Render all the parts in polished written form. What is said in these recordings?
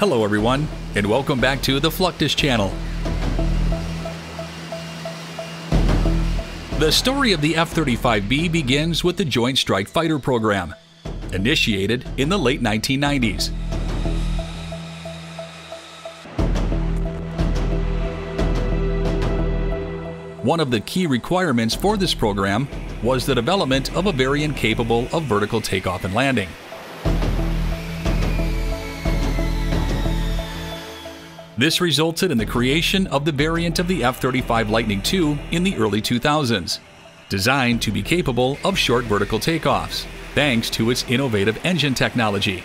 Hello everyone, and welcome back to the Fluctus Channel. The story of the F-35B begins with the Joint Strike Fighter Program, initiated in the late 1990s. One of the key requirements for this program was the development of a variant capable of vertical takeoff and landing. This resulted in the creation of the variant of the F-35 Lightning II in the early 2000s, designed to be capable of short vertical takeoffs, thanks to its innovative engine technology.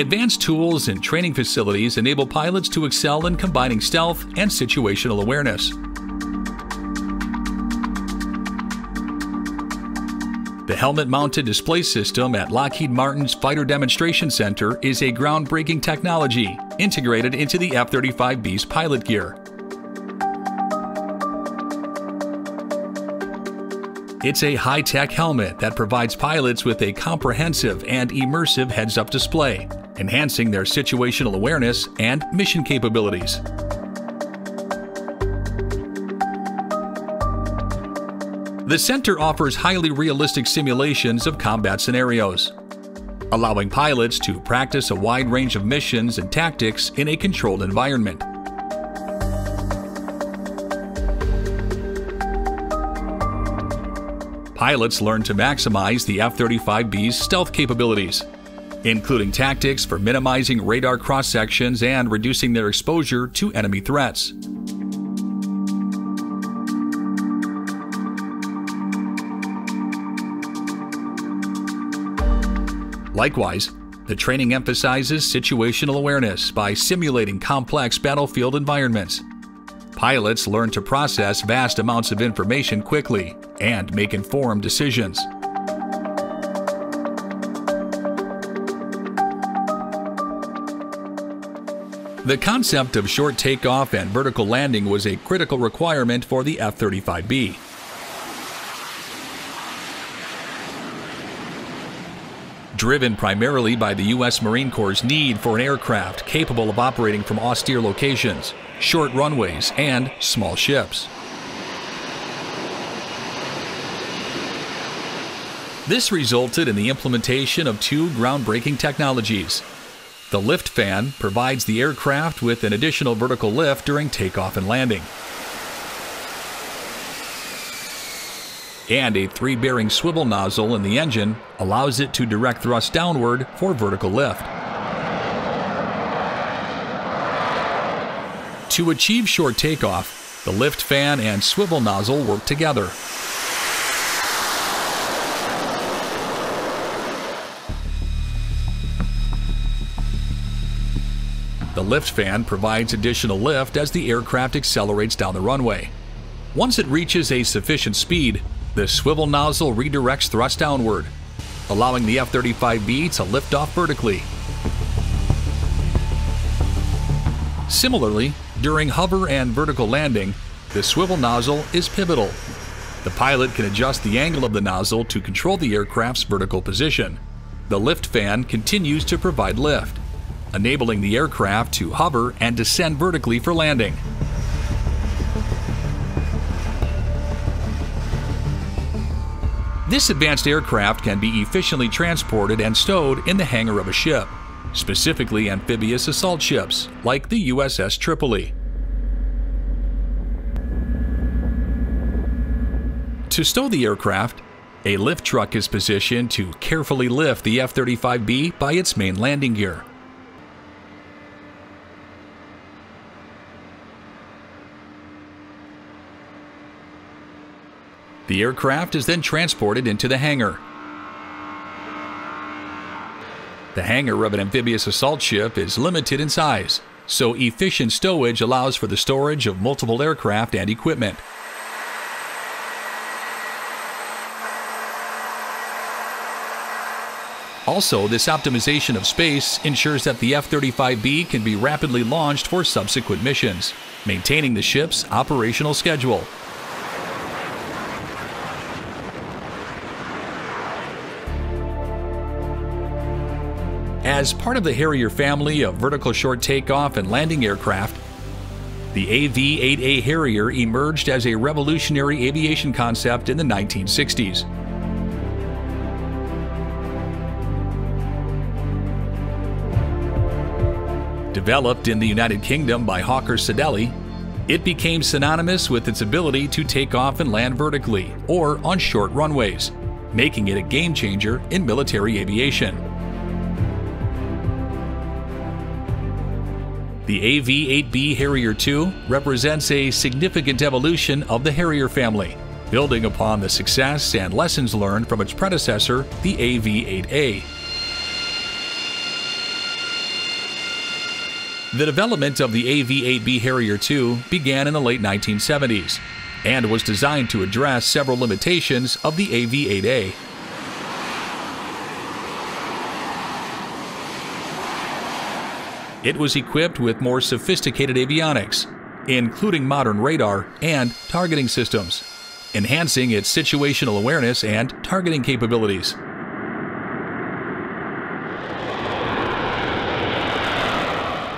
Advanced tools and training facilities enable pilots to excel in combining stealth and situational awareness. The Helmet Mounted Display System at Lockheed Martin's Fighter Demonstration Center is a groundbreaking technology integrated into the F-35B's pilot gear. It's a high-tech helmet that provides pilots with a comprehensive and immersive heads-up display, enhancing their situational awareness and mission capabilities. The center offers highly realistic simulations of combat scenarios, allowing pilots to practice a wide range of missions and tactics in a controlled environment. Pilots learn to maximize the F-35B's stealth capabilities, including tactics for minimizing radar cross-sections and reducing their exposure to enemy threats. Likewise, the training emphasizes situational awareness by simulating complex battlefield environments. Pilots learn to process vast amounts of information quickly and make informed decisions. The concept of short takeoff and vertical landing was a critical requirement for the F-35B. Driven primarily by the U.S. Marine Corps' need for an aircraft capable of operating from austere locations, short runways, and small ships. This resulted in the implementation of two groundbreaking technologies. The LiftFan provides the aircraft with an additional vertical lift during takeoff and landing, and a three-bearing swivel nozzle in the engine allows it to direct thrust downward for vertical lift. To achieve short takeoff, the lift fan and swivel nozzle work together. The lift fan provides additional lift as the aircraft accelerates down the runway. Once it reaches a sufficient speed, the swivel nozzle redirects thrust downward, allowing the F-35B to lift off vertically. Similarly, during hover and vertical landing, the swivel nozzle is pivotal. The pilot can adjust the angle of the nozzle to control the aircraft's vertical position. The lift fan continues to provide lift, enabling the aircraft to hover and descend vertically for landing. This advanced aircraft can be efficiently transported and stowed in the hangar of a ship, specifically amphibious assault ships like the USS Tripoli. To stow the aircraft, a lift truck is positioned to carefully lift the F-35B by its main landing gear. The aircraft is then transported into the hangar. The hangar of an amphibious assault ship is limited in size, so efficient stowage allows for the storage of multiple aircraft and equipment. Also, this optimization of space ensures that the F-35B can be rapidly launched for subsequent missions, maintaining the ship's operational schedule. As part of the Harrier family of vertical short takeoff and landing aircraft, the AV-8A Harrier emerged as a revolutionary aviation concept in the 1960s. Developed in the United Kingdom by Hawker Siddeley, it became synonymous with its ability to take off and land vertically or on short runways, making it a game changer in military aviation. The AV-8B Harrier II represents a significant evolution of the Harrier family, building upon the success and lessons learned from its predecessor, the AV-8A. The development of the AV-8B Harrier II began in the late 1970s and was designed to address several limitations of the AV-8A. It was equipped with more sophisticated avionics, including modern radar and targeting systems, enhancing its situational awareness and targeting capabilities.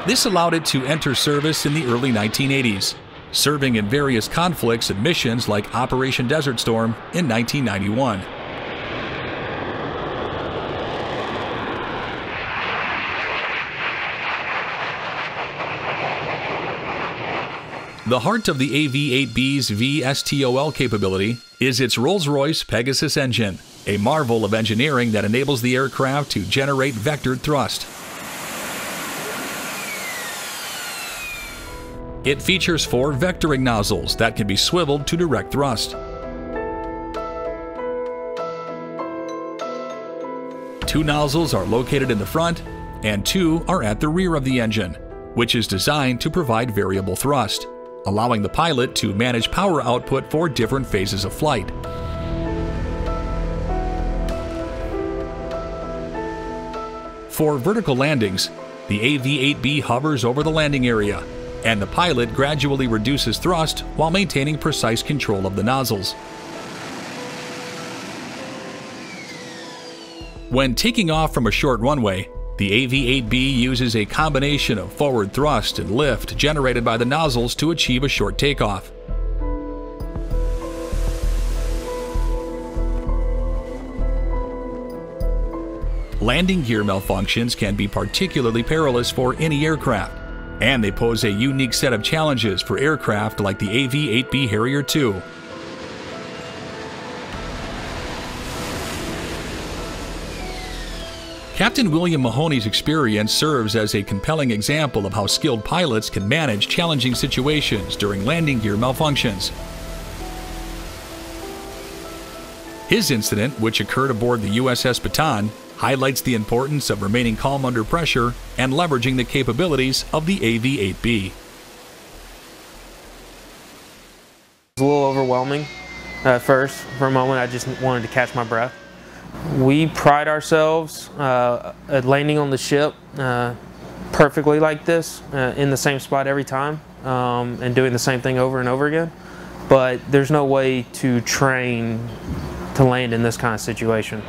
This allowed it to enter service in the early 1980s, serving in various conflicts and missions like Operation Desert Storm in 1991. The heart of the AV-8B's VSTOL capability is its Rolls-Royce Pegasus engine, a marvel of engineering that enables the aircraft to generate vectored thrust. It features 4 vectoring nozzles that can be swiveled to direct thrust, 2 nozzles are located in the front, and 2 are at the rear of the engine, which is designed to provide variable thrust, allowing the pilot to manage power output for different phases of flight. For vertical landings, the AV-8B hovers over the landing area, and the pilot gradually reduces thrust while maintaining precise control of the nozzles. When taking off from a short runway, the AV-8B uses a combination of forward thrust and lift generated by the nozzles to achieve a short takeoff. Landing gear malfunctions can be particularly perilous for any aircraft, and they pose a unique set of challenges for aircraft like the AV-8B Harrier II. Captain William Mahoney's experience serves as a compelling example of how skilled pilots can manage challenging situations during landing gear malfunctions. His incident, which occurred aboard the USS Bataan, highlights the importance of remaining calm under pressure and leveraging the capabilities of the AV-8B. It was a little overwhelming at first. For a moment, I just wanted to catch my breath. We pride ourselves at landing on the ship perfectly like this, in the same spot every time, and doing the same thing over and over again. But there's no way to train to land in this kind of situation.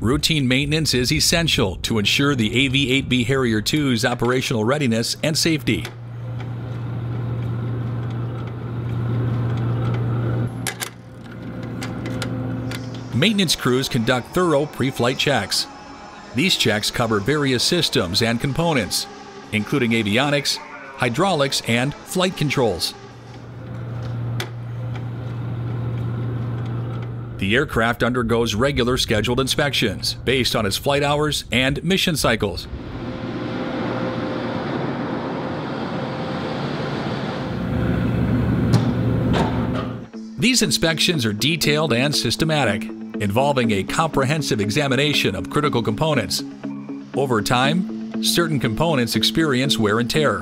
Routine maintenance is essential to ensure the AV-8B Harrier II's operational readiness and safety. Maintenance crews conduct thorough pre-flight checks. These checks cover various systems and components, including avionics, hydraulics, and flight controls. The aircraft undergoes regular scheduled inspections based on its flight hours and mission cycles. These inspections are detailed and systematic, involving a comprehensive examination of critical components. Over time, certain components experience wear and tear.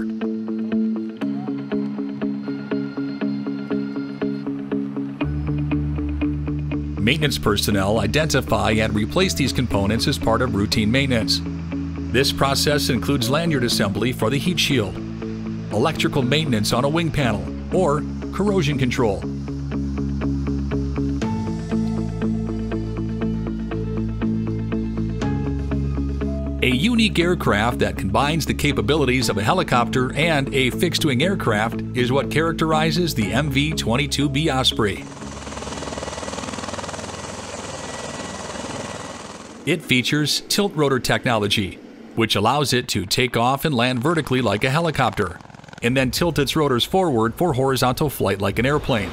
Maintenance personnel identify and replace these components as part of routine maintenance. This process includes lanyard assembly for the heat shield, electrical maintenance on a wing panel, or corrosion control. a unique aircraft that combines the capabilities of a helicopter and a fixed-wing aircraft is what characterizes the MV-22B Osprey. It features tilt-rotor technology, which allows it to take off and land vertically like a helicopter, and then tilt its rotors forward for horizontal flight like an airplane.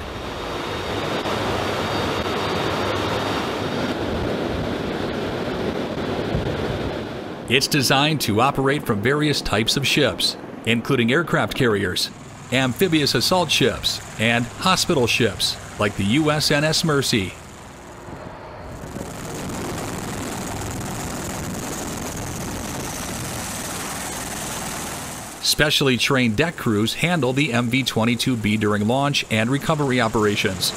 It's designed to operate from various types of ships, including aircraft carriers, amphibious assault ships, and hospital ships like the USNS Mercy. Specially trained deck crews handle the MV-22B during launch and recovery operations.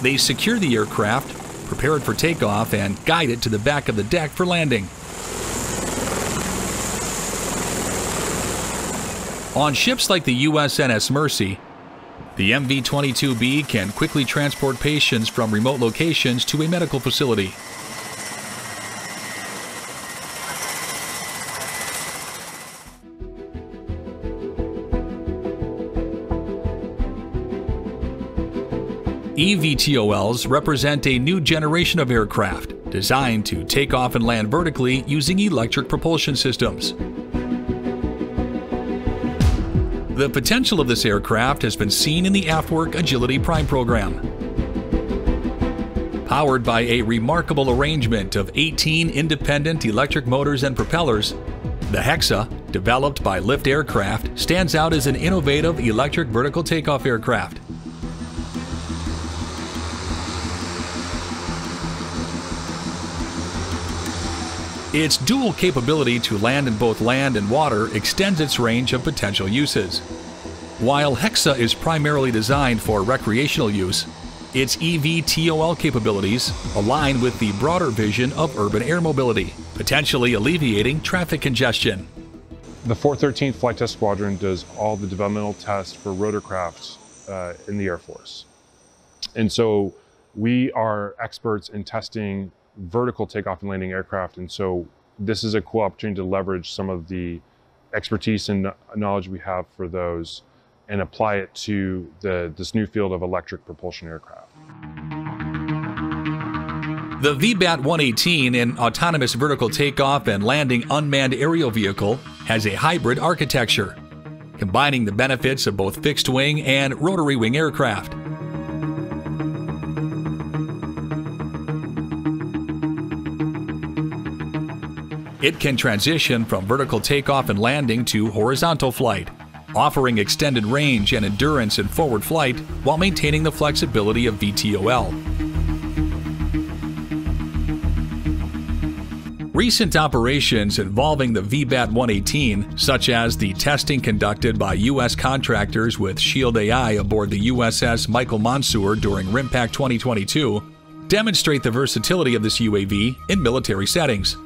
They secure the aircraft, prepare it for takeoff, and guide it to the back of the deck for landing. On ships like the USNS Mercy, the MV-22B can quickly transport patients from remote locations to a medical facility. eVTOLs represent a new generation of aircraft designed to take off and land vertically using electric propulsion systems. The potential of this aircraft has been seen in the AFWERX Agility Prime Program. Powered by a remarkable arrangement of 18 independent electric motors and propellers, the HEXA, developed by LIFT Aircraft, stands out as an innovative electric vertical takeoff aircraft. Its dual capability to land in both land and water extends its range of potential uses. While HEXA is primarily designed for recreational use, its eVTOL capabilities align with the broader vision of urban air mobility, potentially alleviating traffic congestion. The 413th Flight Test Squadron does all the developmental tests for rotorcraft in the Air Force. And so we are experts in testing vertical takeoff and landing aircraft, and so this is a cool opportunity to leverage some of the expertise and knowledge we have for those and apply it to this new field of electric propulsion aircraft. The VBAT 118, an autonomous vertical takeoff and landing unmanned aerial vehicle, has a hybrid architecture, combining the benefits of both fixed wing and rotary wing aircraft. It can transition from vertical takeoff and landing to horizontal flight, offering extended range and endurance in forward flight while maintaining the flexibility of VTOL. Recent operations involving the VBAT 118, such as the testing conducted by U.S. contractors with Shield AI aboard the USS Michael Monsoor during RIMPAC 2022, demonstrate the versatility of this UAV in military settings.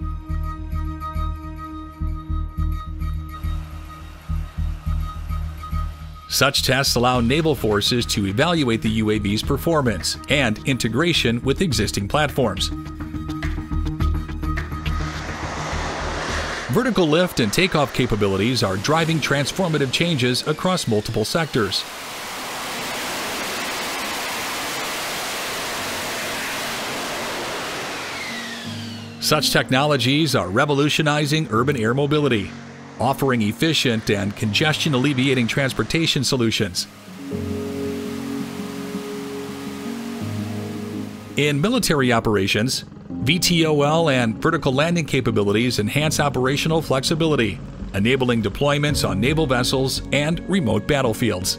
Such tests allow naval forces to evaluate the UAV's performance and integration with existing platforms. Vertical lift and takeoff capabilities are driving transformative changes across multiple sectors. Such technologies are revolutionizing urban air mobility, offering efficient and congestion-alleviating transportation solutions. In military operations, VTOL and vertical landing capabilities enhance operational flexibility, enabling deployments on naval vessels and remote battlefields.